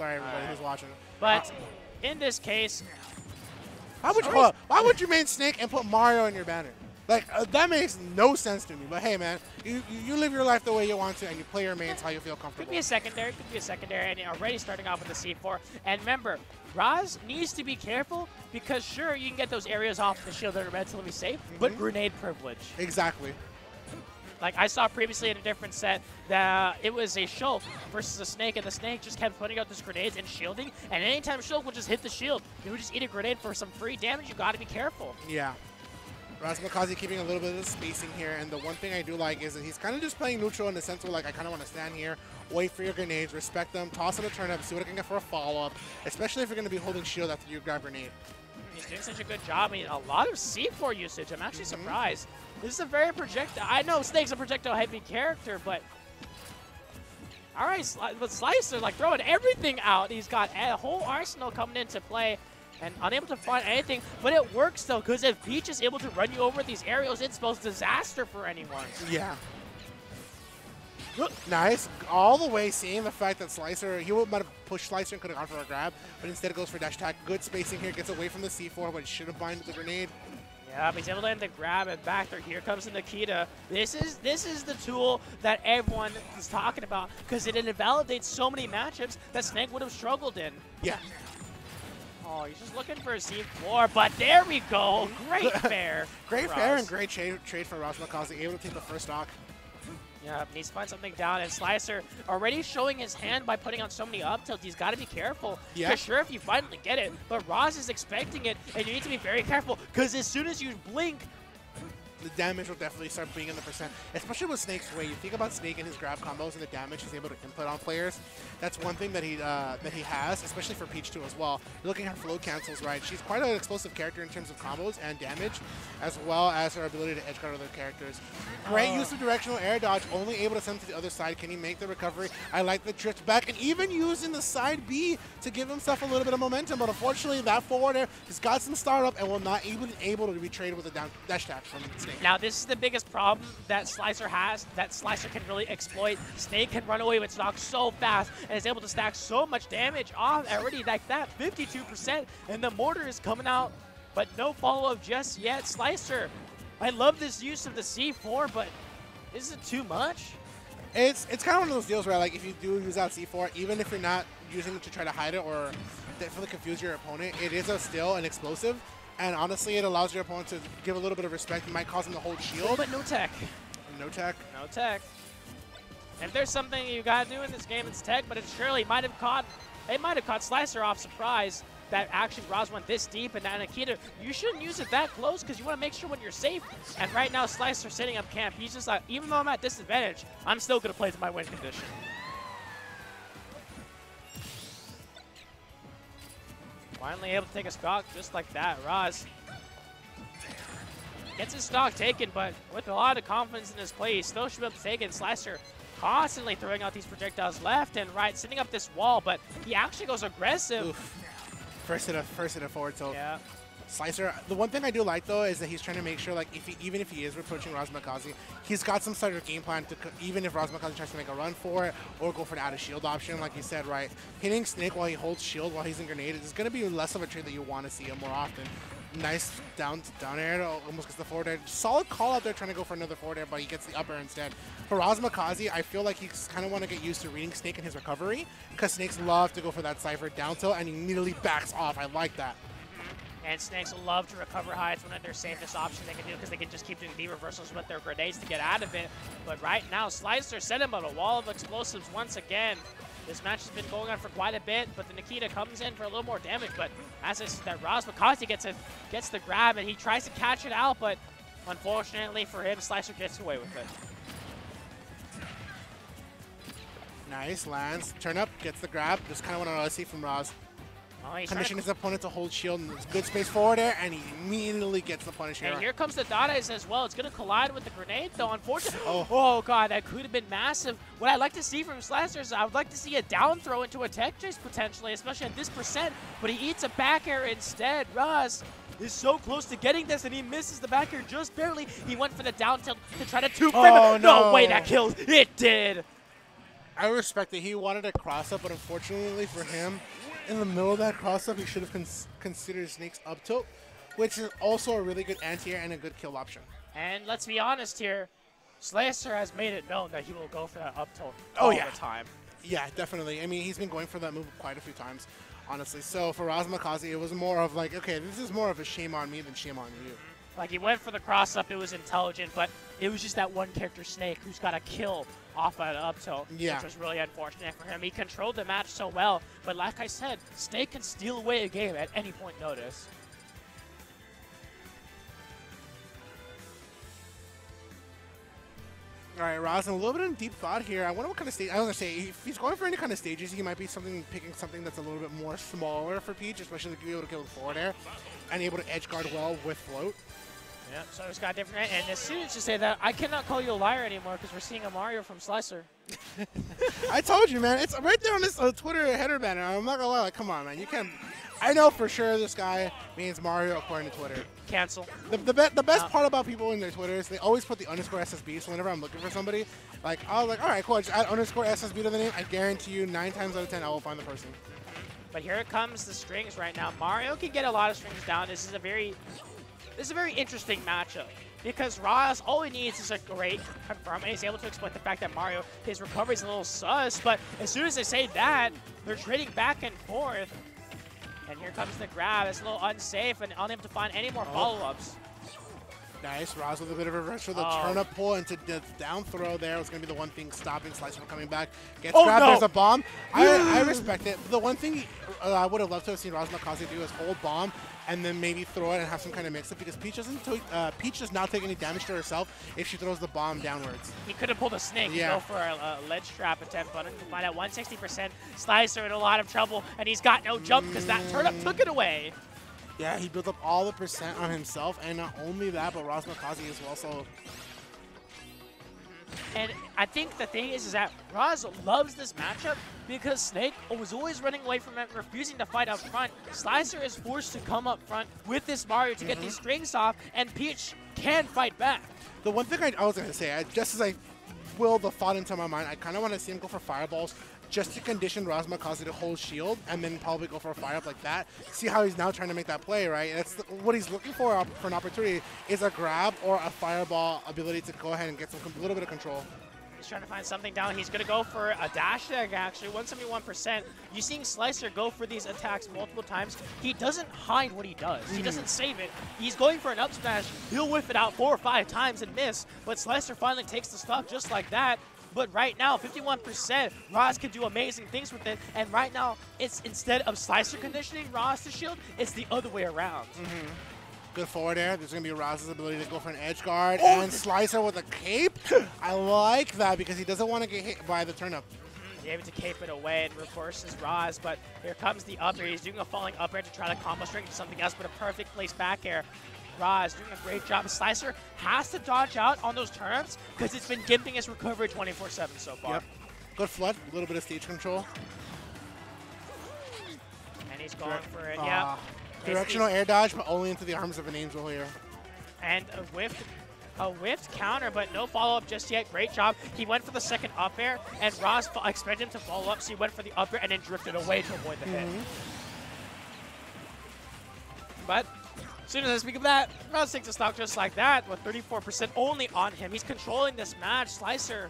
Sorry, everybody who's watching. But in this case, why would you main Snake and put Mario in your banner? Like, that makes no sense to me. But hey, man, you live your life the way you want to, and you play your mains how you feel comfortable. Could be a secondary, and already starting off with the C4. And remember, Raz needs to be careful because, sure, you can get those areas off the shield that are relatively safe, but grenade privilege. Exactly. Like, I saw previously in a different set that it was a Shulk versus a Snake, and the Snake just kept putting out these grenades and shielding, and anytime Shulk would just hit the shield, he would just eat a grenade for some free damage. You got to be careful. Yeah. Razmakazi keeping a little bit of the spacing here, and the one thing I do like is that he's kind of just playing neutral in the sense where, like, I kind of want to stand here, wait for your grenades, respect them, toss in a turnip, see what I can get for a follow-up, especially if you're going to be holding shield after you grab grenade. He's doing such a good job. I mean, a lot of C4 usage. I'm actually surprised. This is a very projectile. I know Snake's a projectile-heavy character, but all right, with Slicer, like, throwing everything out. He's got a whole arsenal coming into play, and unable to find anything, but it works though, because if Peach is able to run you over these aerials, it's both disaster for anyone. Yeah. Nice. All the way seeing the fact that Slicer, he might have pushed Slicer and could have gone for a grab, but instead it goes for dash attack. Good spacing here, gets away from the C4, but should have binded the grenade. Yeah, but he's able to end the grab and back through. Here comes the Nikita. This is the tool that everyone is talking about, because it invalidates so many matchups that Snake would have struggled in. Yeah. Oh, he's just looking for a C4, but there we go. Great fair. great fair and great trade for Razmakazi, able to take the first stock. Yeah, needs to find something down, and Slicer already showing his hand by putting on so many up tilts. He's got to be careful. Yeah. For sure, if you finally get it, but Raz is expecting it, and you need to be very careful, because as soon as you blink, the damage will definitely start being in the percent, especially with Snake's way. You think about Snake and his grab combos and the damage he's able to input on players. That's one thing that he has, especially for Peach too as well. You're looking at her flow cancels, right? She's quite an explosive character in terms of combos and damage, as well as her ability to edgeguard other characters. Great use of directional air dodge, only able to send to the other side. Can he make the recovery? I like the drift back, and even using the side B to give himself a little bit of momentum, but unfortunately that forward air has got some startup and will not even able to be traded with a down dash attack from Snake. Now, this is the biggest problem that Slicer has, that Slicer can really exploit. Snake can run away with stock so fast and is able to stack so much damage off already like that, 52%, and the mortar is coming out, but no follow-up just yet. Slicer, I love this use of the C4, but is it too much? It's kind of one of those deals where, like, if you do use out C4, even if you're not using it to try to hide it or definitely confuse your opponent, it is still an explosive. And honestly, it allows your opponent to give a little bit of respect. It might cause them to hold shield. But no tech. No tech. No tech. If there's something you got to do in this game, it's tech. But it surely might have caught. It might have caught Slicer off surprise that actually Raz went this deep. And that Nikita, you shouldn't use it that close because you want to make sure when you're safe. And right now, Slicer setting up camp. He's just like, even though I'm at disadvantage, I'm still going to play to my win condition. Finally able to take a stock just like that. Raz gets his stock taken, but with a lot of confidence in his play, he still should be able to take it. Slicer constantly throwing out these projectiles left and right, setting up this wall, but he actually goes aggressive. Oof. First hit of forward tilt. Yeah. Slicer, the one thing I do like though is that he's trying to make sure, like, if he, even if he is approaching Razmakazi, he's got some sort of game plan to, even if Razmakazi tries to make a run for it or go for an out of shield option, like you said, right? Hitting Snake while he holds shield while he's in grenade is going to be less of a trade that you want to see him more often. Nice down air, almost gets the forward air. Solid call out there trying to go for another forward air, but he gets the upper instead. For Razmakazi, I feel like he's kind of want to get used to reading Snake in his recovery because Snakes love to go for that Cypher down tilt and he immediately backs off. I like that. And Snakes love to recover hides when they're safest option they can do because they can just keep doing the reversals with their grenades to get out of it. But right now, Slicer sent him on a wall of explosives once again. This match has been going on for quite a bit, but the Nikita comes in for a little more damage. But as I said, that Razmakazi gets the grab and he tries to catch it out, but unfortunately for him, Slicer gets away with it. Nice, lands. Turn up, gets the grab. Just kind of want to see from Raz. Oh, condition his opponent to hold shield, and there's good space forward air, and he immediately gets the punish here. And here comes the Dada's as well. It's going to collide with the grenade, though, unfortunately. Oh, God, that could have been massive. What I'd like to see from Slicer is I would like to see a down throw into a tech chase, potentially, especially at this percent, but he eats a back air instead. Raz is so close to getting this, and he misses the back air just barely. He went for the down tilt to try to two-frame him. No way, that kills. It did. I respect that he wanted a cross-up, but unfortunately for him, in the middle of that cross-up, he should have considered Snake's up tilt, which is also a really good anti-air and a good kill option. And let's be honest here, Slicer has made it known that he will go for that up tilt all the time. Yeah, definitely. I mean, he's been going for that move quite a few times, honestly. So for Razmakazi, it was more of like, okay, this is more of a shame on me than shame on you. Like, he went for the cross-up, it was intelligent, but it was just that one character, Snake, who's got a kill off an up tilt, which was really unfortunate for him. He controlled the match so well, but like I said, Snake can steal away a game at any point notice. All right, Raz, a little bit in deep thought here. I wonder what kind of stage. I was going to say, if he's going for any kind of stages, he might be picking something that's a little bit more smaller for Peach, especially to be able to kill the forward air and able to edge guard well with float. Yeah, so it's got different. And as soon as you say that, I cannot call you a liar anymore because we're seeing a Mario from Slicer. I told you, man. It's right there on this Twitter header banner. I'm not going to lie. Like, come on, man. You can't. I know for sure this guy means Mario according to Twitter. Cancel. The best part about people in their Twitter is they always put the underscore SSB, so whenever I'm looking for somebody, like, I was like, all right, cool, I just add underscore SSB to the name. I guarantee you 9 times out of 10 I will find the person. But here comes the strings right now. Mario can get a lot of strings down. This is a very interesting matchup because Raz, all he needs is a great confirm, and he's able to exploit the fact that Mario, his recovery is a little sus, but as soon as they say that, they're trading back and forth. And here comes the grab. It's a little unsafe and unable to find any more follow-ups. Nice. Raz with a bit of reverse for the turn-up pull into the down throw there. It's going to be the one thing stopping Slicer from coming back. Gets grabbed. No. There's a bomb. I respect it. The one thing I would have loved to have seen Razmakazi do is hold bomb and then maybe throw it and have some kind of mix-up because Peach doesn't. Peach does not take any damage to herself if she throws the bomb downwards. He could have pulled a Snake. Yeah. Go for a ledge trap attempt, but find out 160%. Slicer in a lot of trouble, and he's got no jump because that turn-up took it away. Yeah, he built up all the percent on himself, and not only that, but Razmakazi as well, so... And I think the thing is that Raz loves this matchup because Snake was always running away from it, refusing to fight up front. Slicer is forced to come up front with this Mario to get these strings off, and Peach can fight back. The one thing I was going to say, just as I willed the thought into my mind, I kind of want to see him go for fireballs just to condition Razmakazi to hold shield and then probably go for a fire up like that. See how he's now trying to make that play, right? That's what he's looking for an opportunity is a grab or a fireball ability to go ahead and get some little bit of control. He's trying to find something down. He's going to go for a dash tag, actually, 171%. You're seeing Slicer go for these attacks multiple times. He doesn't hide what he does. He doesn't save it. He's going for an up smash. He'll whiff it out 4 or 5 times and miss, but Slicer finally takes the stock just like that. But right now, 51%, Raz can do amazing things with it. And right now, it's instead of Slicer conditioning Raz to shield, it's the other way around. Good forward air. There's going to be Raz's ability to go for an edge guard and Slicer with a cape. I like that because he doesn't want to get hit by the turn-up. He's able to cape it away and reverses Raz, but here comes the up air. He's doing a falling up air to try to combo string to something else, but a perfect place back air. Raz doing a great job. Slicer has to dodge out on those turn-ups because it's been gimping his recovery 24/7 so far. Yep. Good flood, a little bit of stage control. And he's going for it, yeah. Directional air dodge, but only into the arms of an angel here. And a whiffed counter, but no follow-up just yet. Great job. He went for the second up air, and Raz expected him to follow up, so he went for the up air and then drifted away to avoid the hit. But as soon as I speak of that, Raz takes a stock just like that with 34% only on him. He's controlling this match. Slicer,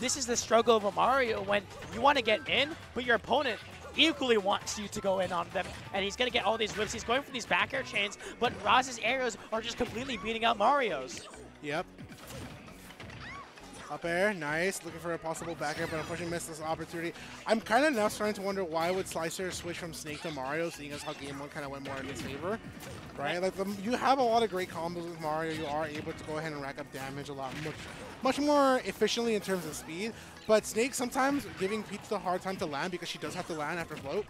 this is the struggle of a Mario when you want to get in, but your opponent equally wants you to go in on them. And he's going to get all these whips. He's going for these back air chains, but Raz's arrows are just completely beating out Mario's. Yep. Up air, nice. Looking for a possible back air, but unfortunately missed this opportunity. I'm kind of now starting to wonder why would Slicer switch from Snake to Mario, seeing as how game 1 kind of went more in his favor. Right, like you have a lot of great combos with Mario. You are able to go ahead and rack up damage a lot, much more efficiently in terms of speed. But Snake sometimes giving Peach the hard time to land because she does have to land after float.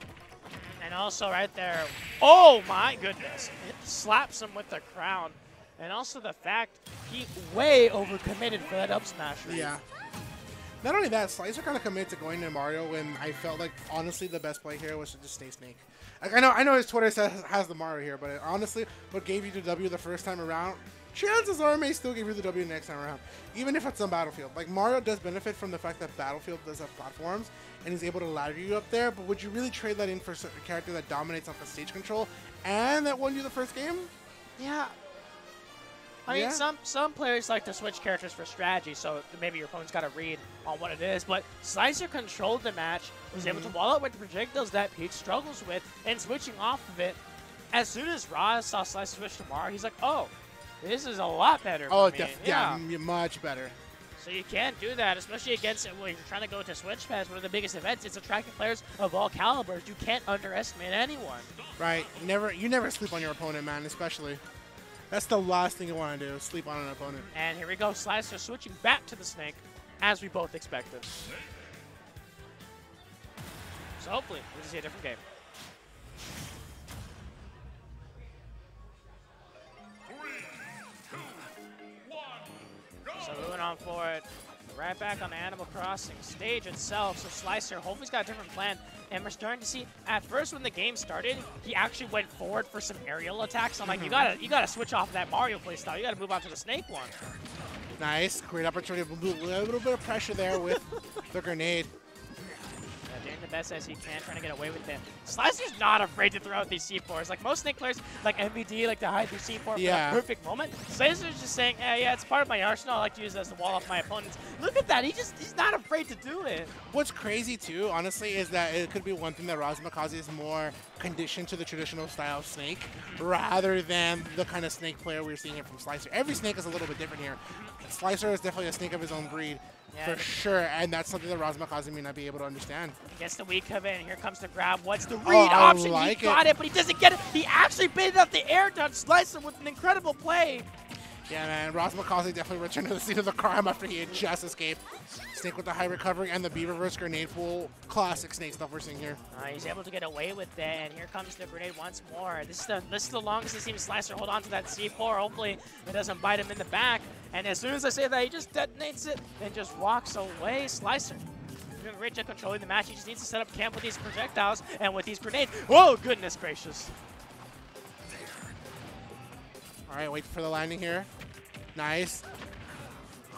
And also right there, oh my goodness, it slaps him with the crown. And also the fact he way overcommitted for that up smash. Yeah. Not only that, Slicer kind of committed to going to Mario when I felt like, honestly, the best play here was to just stay Snake. Like, I know his Twitter says has the Mario here, but honestly, what gave you the W the first time around chances are may still give you the W next time around, even if it's on Battlefield. Like, Mario does benefit from the fact that Battlefield does have platforms and he's able to ladder you up there, but would you really trade that in for a character that dominates off the stage control and that won you the first game? Yeah. I mean, some players like to switch characters for strategy, so maybe your opponent's got to read on what it is, but Slicer controlled the match, was able to wall it with projectiles that Peach struggles with, and switching off of it. As soon as Raz saw Slicer switch to Mario, he's like, oh, this is a lot better for me. Yeah, much better. So you can't do that, especially against when you're trying to go to SwitchFest, one of the biggest events. It's attracting players of all calibers. You can't underestimate anyone. Right. You never sleep on your opponent, man, especially. That's the last thing you want to do, sleep on an opponent. And here we go, Slicer switching back to the Snake, as we both expected. So hopefully we'll see a different game. So moving on forward, right back on the Animal Crossing stage itself. So Slicer, hopefully he's got a different plan. And we're starting to see, at first when the game started, he actually went forward for some aerial attacks. I'm like, you gotta switch off that Mario playstyle. You gotta move on to the Snake one. Nice, great opportunity. A little bit of pressure there with the grenade. Doing the best as he can, trying to get away with it. Slicer's not afraid to throw out these C4s. Like, most Snake players, like MVD, like to hide their C4 for that perfect moment. Slicer's just saying, eh, yeah, it's part of my arsenal. I like to use it as the wall off my opponents. Look at that. He's not afraid to do it. What's crazy, too, honestly, is that it could be one thing that Razmakazi is more conditioned to the traditional style of Snake rather than the kind of Snake player we're seeing here from Slicer. Every Snake is a little bit different here. Slicer is definitely a Snake of his own breed. Yeah, for sure, and that's something that Razmakazi may not be able to understand. He gets the weak cover, and here comes the grab. What's the read option? Like he got it, but he doesn't get it. He actually baited up the air dodge Slicer with an incredible play. Yeah, man, Razmakazi definitely returned to the scene of the crime after he had just escaped. Snake with the high recovery and the B reverse grenade pool. Classic Snake stuff we're seeing here. He's able to get away with that, and here comes the grenade once more. This is the longest this team Slicer hold on to that C4. Hopefully, it doesn't bite him in the back. And as soon as I say that, he just detonates it and just walks away. Slicer doing a great job controlling the match. He just needs to set up camp with these projectiles and with these grenades. Whoa, goodness gracious. All right, wait for the landing here. Nice.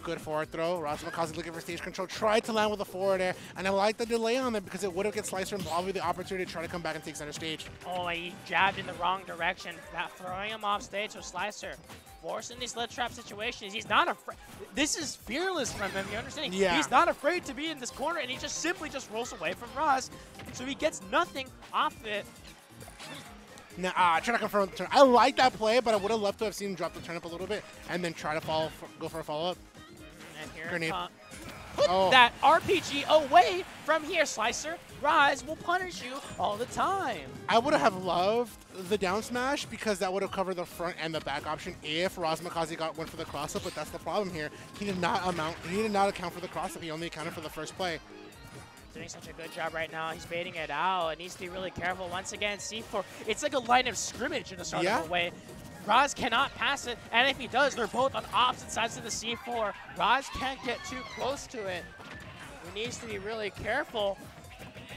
Good forward throw. Razmakazi looking for stage control. Tried to land with a forward air, and I like the delay on it because it would have get Slicer and probably the opportunity to try to come back and take center stage. Oh, he jabbed in the wrong direction. That throwing him off stage with Slicer. Forcing these lead trap situations. He's not afraid. This is fearless from him, you understand? Yeah. He's not afraid to be in this corner, and he just simply just rolls away from Raz. So he gets nothing off it. Nah, trying to confirm the turn. I like that play, but I would have loved to have seen him drop the turnip a little bit and then try to go for a follow-up. And here it comes. Put that RPG away from here, Slicer. Raz will punish you all the time. I would have loved the down smash because that would have covered the front and the back option if Razmakazi went for the cross-up, but that's the problem here. He did not account for the cross-up. He only accounted for the first play. Doing such a good job right now. He's baiting it out. It needs to be really careful. Once again, C4. It's like a line of scrimmage in a sort of a way. Raz cannot pass it, and if he does, they're both on opposite sides of the C4. Raz can't get too close to it. He needs to be really careful.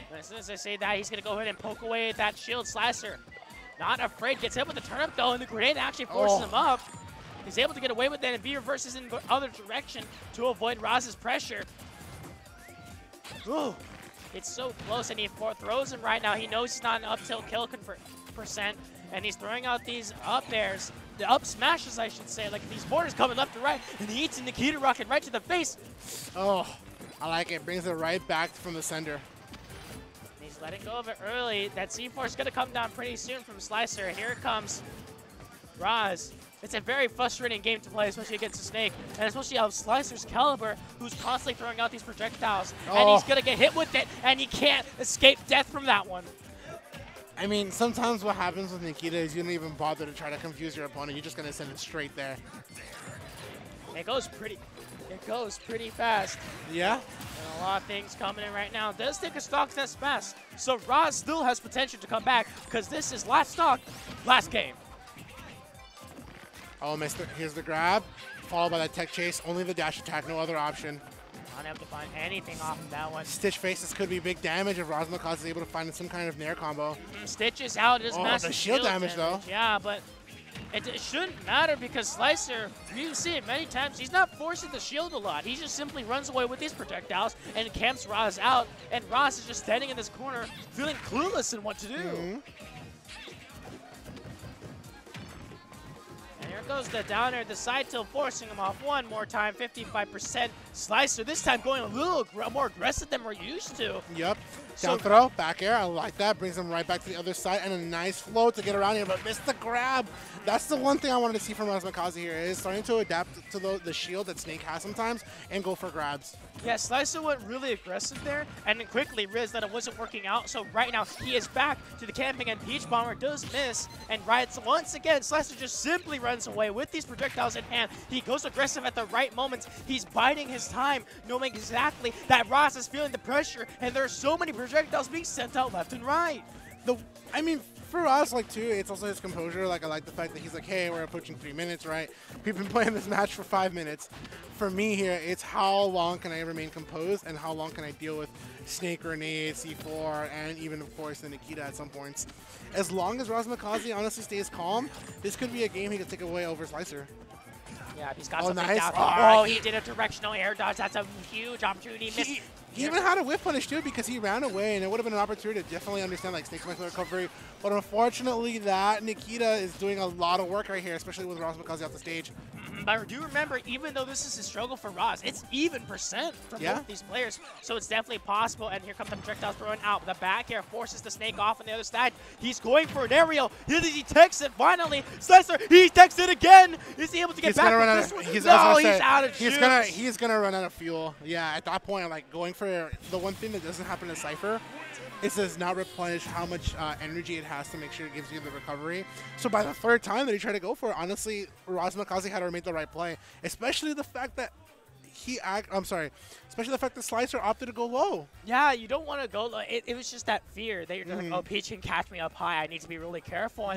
And as soon as I say that, he's going to go ahead and poke away at that shield. Slicer, not afraid, gets hit with the turnip though, and the grenade actually forces him up. He's able to get away with that, and V reverses in the other direction to avoid Raz's pressure. Ooh, it's so close, and he throws him right now. He knows he's not an up tilt kill percent, and he's throwing out these up airs, the up smashes, I should say. Like, these borders coming left to right, and he eats a Nikita rocket right to the face. Oh, I like it. Brings it right back from the sender. And he's letting go of it early. That C4 is going to come down pretty soon from Slicer, and here it comes. Raz. It's a very frustrating game to play, especially against a Snake, and especially of Slicer's caliber, who's constantly throwing out these projectiles, and he's gonna get hit with it, and he can't escape death from that one. I mean, sometimes what happens with Nikita is you don't even bother to try to confuse your opponent, you're just gonna send it straight there. It goes pretty fast. Yeah. And a lot of things coming in right now. Does take a stock that's fast, so Raz still has potential to come back, because this is last stock, last game. Oh, missed it. Here's the grab, followed by that tech chase. Only the dash attack, no other option. Not able to find anything off of that one. Stitch faces could be big damage if Razmakazi is able to find some kind of nair combo. Stitch is out. It does massive the shield damage, though. Yeah, but It shouldn't matter because Slicer, you see it many times, he's not forcing the shield a lot. He just simply runs away with these projectiles and camps Roz out, and Roz is just standing in this corner feeling clueless in what to do. And here goes the down air, the side tilt, forcing him off one more time, 55%. Slicer this time going a little more aggressive than we're used to. Yep. Down throw, back air, I like that. Brings him right back to the other side, and a nice float to get around here, but missed the grab. That's the one thing I wanted to see from Razmakazi here, is starting to adapt to the shield that Snake has sometimes and go for grabs. Yeah, Slicer went really aggressive there, and then quickly realized that it wasn't working out, so right now he is back to the camping, and Peach Bomber does miss, and Riot's once again, Slicer just simply runs away with these projectiles in hand. He goes aggressive at the right moments. He's biding his time, knowing exactly that Roz is feeling the pressure, and there are so many projectiles being sent out left and right. I mean, for us, like, too, it's also his composure. Like, I like the fact that he's like, hey, we're approaching 3 minutes, right? We've been playing this match for 5 minutes. For me here, it's how long can I remain composed and how long can I deal with Snake Grenade, C4, and even, of course, the Nikita at some points. As long as Razmakazi honestly stays calm, this could be a game he could take away over Slicer. Yeah, he's got something down. Oh, he did a directional air dodge. That's a huge opportunity. He even had a whiff punish, too, because he ran away, and it would have been an opportunity to definitely understand, like, Snake's muscle recovery. But unfortunately, that Nikita is doing a lot of work right here, especially with Razmakazi off the stage. But do remember, even though this is a struggle for Roz, it's even percent from both these players, so it's definitely possible. And here comes the projectile throwing out. The back air forces the Snake off on the other side. He's going for an aerial. He takes it finally. Slicer, he takes it again. Is he able to get back with this one? No, he's out of juice. He's going to run out of fuel. Yeah, at that point, like, going for the one thing that doesn't happen to Cypher. It does not replenish how much energy it has to make sure it gives you the recovery. So by the third time that he tried to go for it, honestly, Razmakazi had to make the right play, especially the fact that Slicer opted to go low. Yeah, you don't want to go low. It was just that fear that you're like, oh, Peach can catch me up high. I need to be really careful.